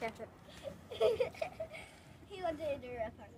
Catch it. He wanted to do a part.